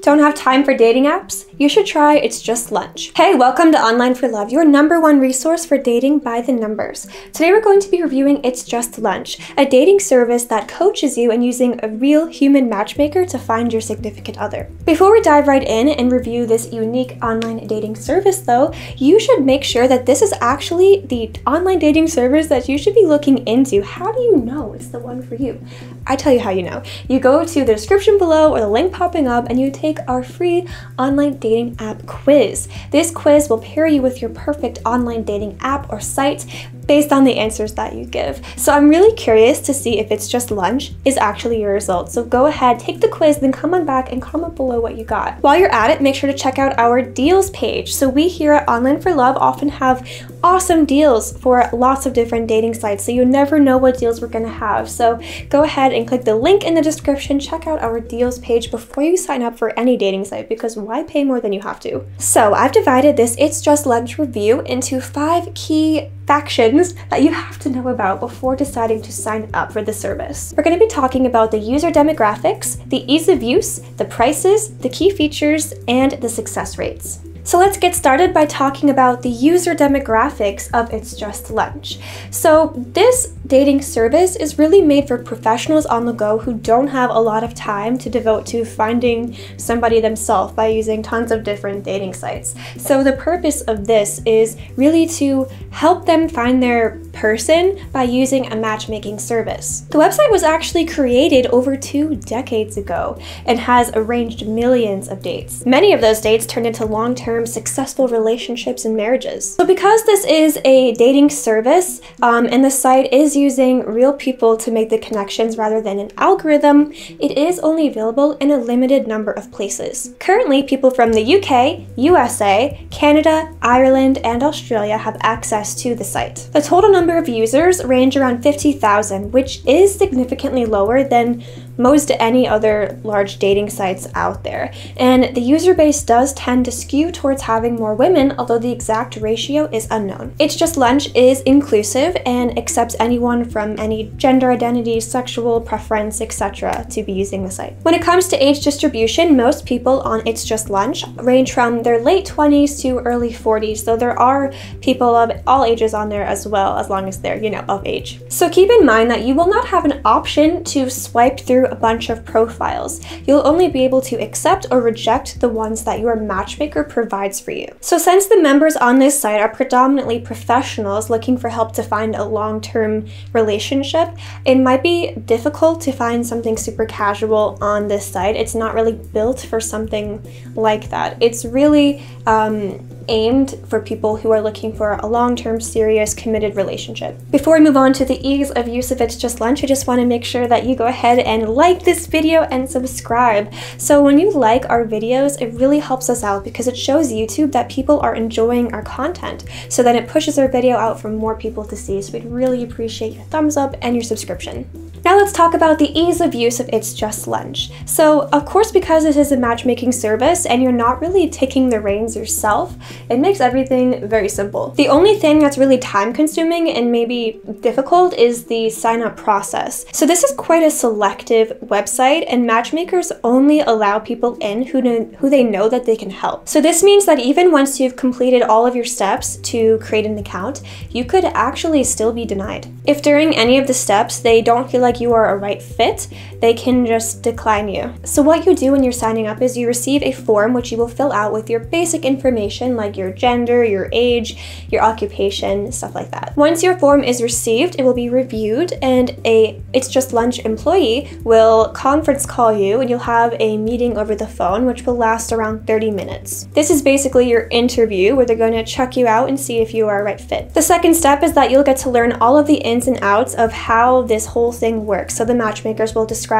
Don't have time for dating apps? You should try It's Just Lunch. Hey, welcome to Online for Love, your #1 resource for dating by the numbers. Today we're going to be reviewing It's Just Lunch, a dating service that coaches you in using a real human matchmaker to find your significant other. Before we dive right in and review this unique online dating service though, you should make sure that this is actually the online dating service that you should be looking into. How do you know it's the one for you? I tell you how you know. You go to the description below or the link popping up and you take our free online dating app quiz. This quiz will pair you with your perfect online dating app or site based on the answers that you give. So I'm really curious to see if It's Just Lunch is actually your result. So go ahead, take the quiz, then come on back and comment below what you got. While you're at it, make sure to check out our deals page. So we here at Online for Love often have awesome deals for lots of different dating sites. So you never know what deals we're gonna have. So go ahead and click the link in the description, check out our deals page before you sign up for any dating site, because why pay more than you have to? So I've divided this It's Just Lunch review into 5 key factions that you have to know about before deciding to sign up for the service. We're going to be talking about the user demographics, the ease of use, the prices, the key features, and the success rates. So let's get started by talking about the user demographics of It's Just Lunch. So this dating service is really made for professionals on the go who don't have a lot of time to devote to finding somebody themselves by using tons of different dating sites. So the purpose of this is really to help them find their person by using a matchmaking service. The website was actually created over 2 decades ago and has arranged millions of dates. Many of those dates turned into long-term successful relationships and marriages. So because this is a dating service and the site is using real people to make the connections rather than an algorithm, it is only available in a limited number of places. Currently, people from the UK, USA, Canada, Ireland, and Australia have access to the site. The total number of users range around 50,000, which is significantly lower than most any other large dating sites out there. And the user base does tend to skew towards having more women, although the exact ratio is unknown. It's Just Lunch is inclusive and accepts anyone from any gender identity, sexual preference, etc. to be using the site. When it comes to age distribution, most people on It's Just Lunch range from their late 20s to early 40s, though there are people of all ages on there as well, as long as they're, of age. So keep in mind that you will not have an option to swipe through a bunch of profiles. You'll only be able to accept or reject the ones that your matchmaker provides for you. So since the members on this site are predominantly professionals looking for help to find a long-term relationship, it might be difficult to find something super casual on this site. It's not really built for something like that. It's really aimed for people who are looking for a long-term, serious, committed relationship. Before we move on to the ease of use of It's Just Lunch, I just want to make sure that you go ahead and like this video and subscribe. So when you like our videos, it really helps us out because it shows YouTube that people are enjoying our content. So then it pushes our video out for more people to see. So we'd really appreciate your thumbs up and your subscription. Now let's talk about the ease of use of It's Just Lunch. So of course, because this is a matchmaking service and you're not really taking the reins yourself, it makes everything very simple. The only thing that's really time-consuming and maybe difficult is the sign-up process. So this is quite a selective website, and matchmakers only allow people in who they know that they can help. So this means that even once you've completed all of your steps to create an account, you could actually still be denied. If during any of the steps they don't feel like you are a right fit, they can just decline you. So what you do when you're signing up is you receive a form which you will fill out with your basic information, like your gender, your age, your occupation, stuff like that. Once your form is received, it will be reviewed and a It's Just Lunch employee will conference call you and you'll have a meeting over the phone, which will last around 30 minutes. This is basically your interview where they're going to check you out and see if you are a right fit. The second step is that you'll get to learn all of the ins and outs of how this whole thing works. So the matchmakers will describe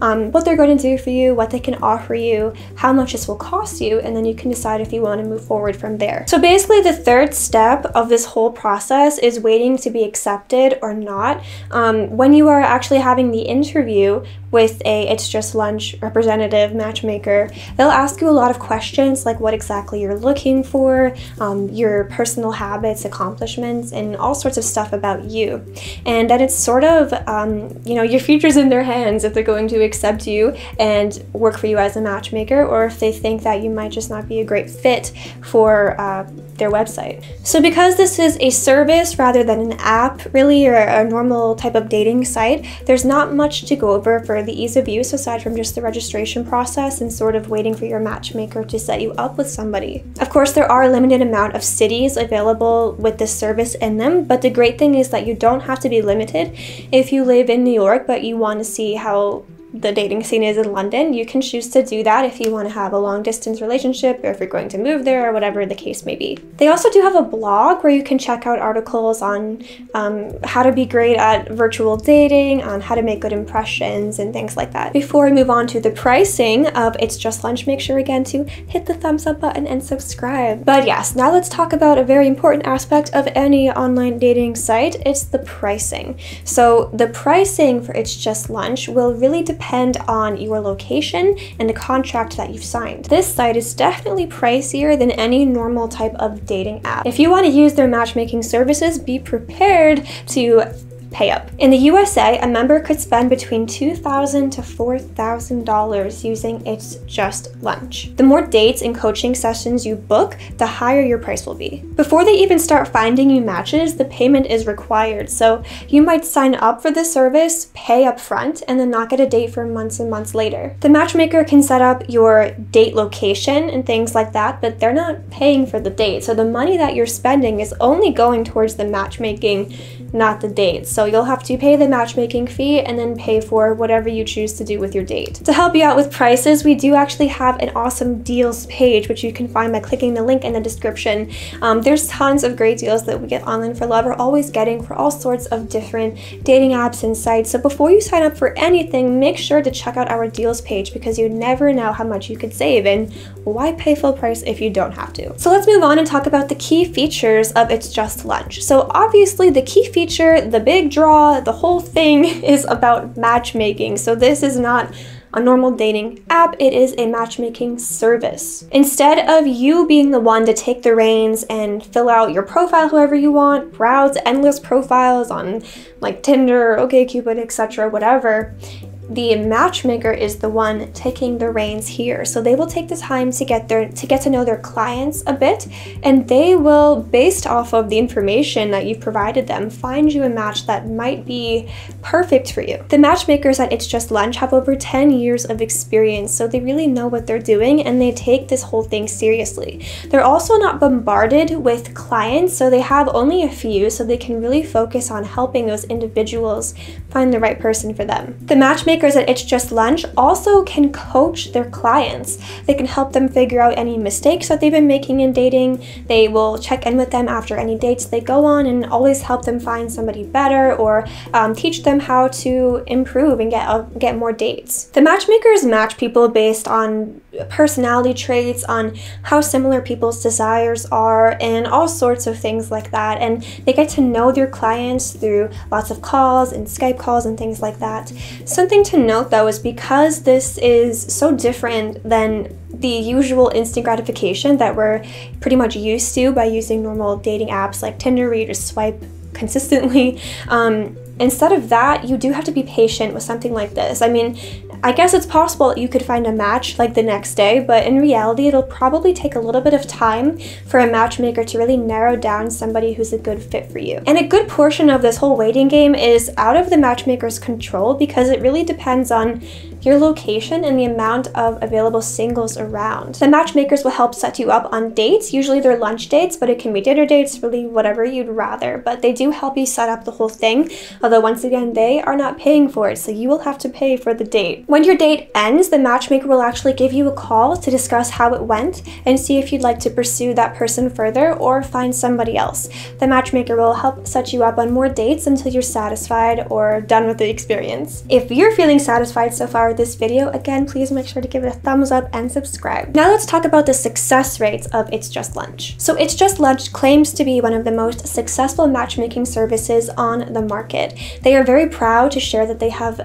what they're going to do for you, what they can offer you, how much this will cost you, and then you can decide if you want to move forward from there. So basically the third step of this whole process is waiting to be accepted or not. When you are actually having the interview with a It's Just Lunch representative matchmaker, they'll ask you a lot of questions like what exactly you're looking for, your personal habits, accomplishments, and all sorts of stuff about you. And then it's sort of you know, your future's in their hands if they're going to accept you and work for you as a matchmaker, or if they think that you might just not be a great fit for their website. So because this is a service rather than an app, really, or a normal type of dating site, there's not much to go over for the ease of use aside from just the registration process and sort of waiting for your matchmaker to set you up with somebody. Of course, there are a limited amount of cities available with this service in them, but the great thing is that you don't have to be limited. If you live in New York but you want to see how the dating scene is in London, you can choose to do that if you want to have a long distance relationship, or if you're going to move there, or whatever the case may be. They also do have a blog where you can check out articles on how to be great at virtual dating, on how to make good impressions, and things like that. Before I move on to the pricing of It's Just Lunch, make sure again to hit the thumbs up button and subscribe. But yes, now let's talk about a very important aspect of any online dating site. It's the pricing. So the pricing for It's Just Lunch will really depend on your location and the contract that you've signed. This site is definitely pricier than any normal type of dating app. If you want to use their matchmaking services, be prepared to pay up. In the USA, a member could spend between $2,000 to $4,000 using It's Just Lunch. The more dates and coaching sessions you book, the higher your price will be. Before they even start finding you matches, the payment is required. So you might sign up for the service, pay up front, and then not get a date for months and months later. The matchmaker can set up your date location and things like that, but they're not paying for the date. So the money that you're spending is only going towards the matchmaking, not the dates. So you'll have to pay the matchmaking fee and then pay for whatever you choose to do with your date. To help you out with prices, we do actually have an awesome deals page, which you can find by clicking the link in the description. There's tons of great deals that we at Online for Love are always getting for all sorts of different dating apps and sites. So before you sign up for anything, make sure to check out our deals page, because you never know how much you could save, and why pay full price if you don't have to? So let's move on and talk about the key features of It's Just Lunch. So obviously the key feature, the big draw, the whole thing is about matchmaking. So this is not a normal dating app, it is a matchmaking service. Instead of you being the one to take the reins and fill out your profile however you want, browse endless profiles on like Tinder, OkCupid, etc., whatever, the matchmaker is the one taking the reins here. So they will take the time to get to know their clients a bit, and they will, based off of the information that you've provided them, find you a match that might be perfect for you. The matchmakers at It's Just Lunch have over 10 years of experience, so they really know what they're doing and they take this whole thing seriously. They're also not bombarded with clients, so they have only a few, so they can really focus on helping those individuals find the right person for them. The matchmaker at It's Just Lunch also can coach their clients. They can help them figure out any mistakes that they've been making in dating. They will check in with them after any dates they go on and always help them find somebody better, or teach them how to improve and get more dates. The matchmakers match people based on personality traits, on how similar people's desires are, and all sorts of things like that. And they get to know their clients through lots of calls and Skype calls and things like that. Something to note though is, because this is so different than the usual instant gratification that we're pretty much used to by using normal dating apps like Tinder, where you just swipe consistently, instead of that, you do have to be patient with something like this. I mean, I guess it's possible that you could find a match like the next day, but in reality, it'll probably take a little bit of time for a matchmaker to really narrow down somebody who's a good fit for you. And a good portion of this whole waiting game is out of the matchmaker's control, because it really depends on your location and the amount of available singles around. The matchmakers will help set you up on dates. Usually they're lunch dates, but it can be dinner dates, really whatever you'd rather. But they do help you set up the whole thing, although once again, they are not paying for it, so you will have to pay for the date. When your date ends, the matchmaker will actually give you a call to discuss how it went and see if you'd like to pursue that person further or find somebody else. The matchmaker will help set you up on more dates until you're satisfied or done with the experience. If you're feeling satisfied so far, this video. Again, please make sure to give it a thumbs up and subscribe. Now let's talk about the success rates of It's Just Lunch. So It's Just Lunch claims to be one of the most successful matchmaking services on the market. They are very proud to share that they have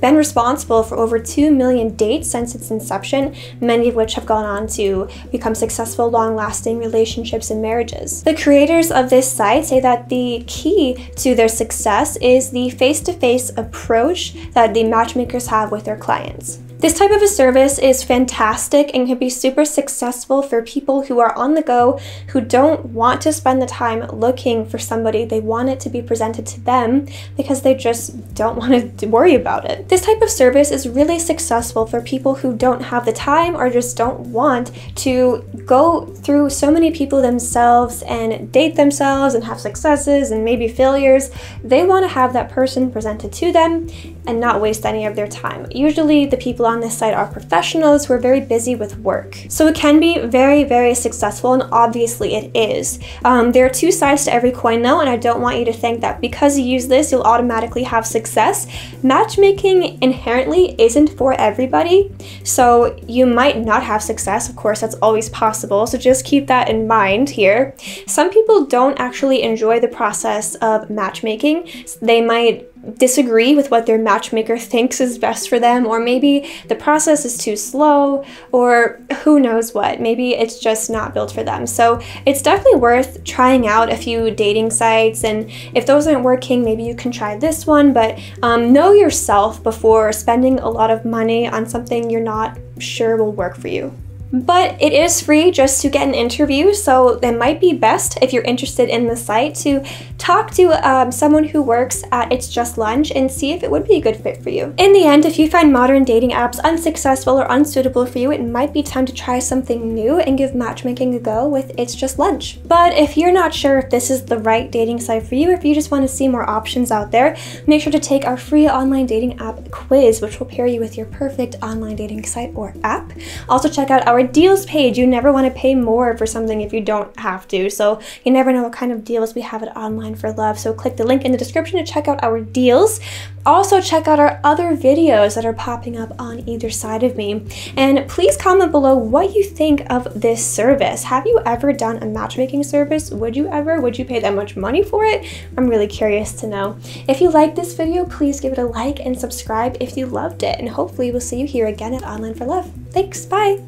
been responsible for over 2 million dates since its inception, many of which have gone on to become successful, long-lasting relationships and marriages. The creators of this site say that the key to their success is the face-to-face approach that the matchmakers have with their clients. This type of a service is fantastic and can be super successful for people who are on the go, who don't want to spend the time looking for somebody. They want it to be presented to them because they just don't want to worry about it. This type of service is really successful for people who don't have the time or just don't want to go through so many people themselves and date themselves and have successes and maybe failures. They want to have that person presented to them and not waste any of their time. Usually the people on this site are professionals who are very busy with work. So it can be very, very successful, and obviously it is. There are two sides to every coin though, and I don't want you to think that because you use this, you'll automatically have success. Matchmaking inherently isn't for everybody, so you might not have success. Of course, that's always possible, so just keep that in mind here. Some people don't actually enjoy the process of matchmaking. They might disagree with what their matchmaker thinks is best for them, or maybe the process is too slow, or who knows what. Maybe it's just not built for them. So it's definitely worth trying out a few dating sites, and if those aren't working, maybe you can try this one, but know yourself before spending a lot of money on something you're not sure will work for you. But it is free just to get an interview, so it might be best, if you're interested in the site, to talk to someone who works at It's Just Lunch and see if it would be a good fit for you. In the end, if you find modern dating apps unsuccessful or unsuitable for you, it might be time to try something new and give matchmaking a go with It's Just Lunch. But if you're not sure if this is the right dating site for you, or if you just want to see more options out there, make sure to take our free online dating app quiz, which will pair you with your perfect online dating site or app. Also check out our deals page. You never want to pay more for something if you don't have to, so you never know what kind of deals we have at Online for Love, so click the link in the description to check out our deals. Also check out our other videos that are popping up on either side of me, and please comment below what you think of this service. Have you ever done a matchmaking service? Would you pay that much money for it? I'm really curious to know. If you like this video, please give it a like and subscribe if you loved it, and hopefully we'll see you here again at Online for Love. Thanks, bye!